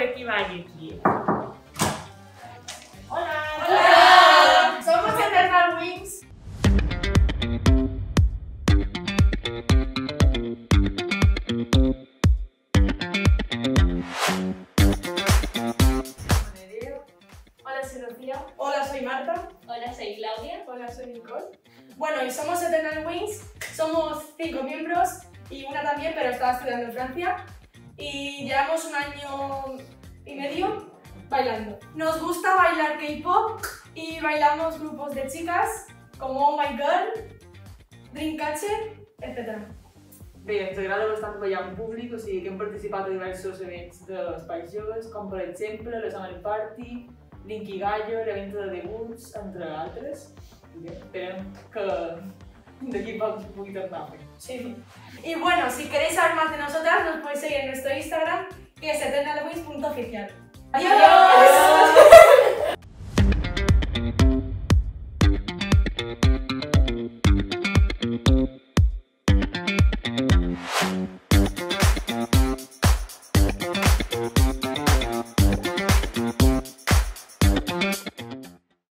Becky Valle. Hola. Hola. Somos Eternal Wings. Hola, soy Lucía. Hola, soy Marta. Hola, soy Claudia. Hola, soy Nicole. Bueno, y somos Eternal Wings. Somos 5 miembros y una también, pero estaba estudiando en Francia. Y llevamos 1 año y medio bailando. Nos gusta bailar K-pop y bailamos grupos de chicas como Oh My Girl, Dreamcatcher, etc. Bé, ens agrada bastant ballar en públic, o sigui que hem participat a diversos events de los Espais Joves, com per exemple Los Summer Party, Linky Gallo, l'event de The Woods, entre altres. I bé, esperem que d'aquí a poc pugui tornar a fer. Sí. Y bueno, si queréis saber más de nosotras, nos podéis seguir en nuestro Instagram, que es eternalwings.oficial. ¡Adiós! ¡Adiós!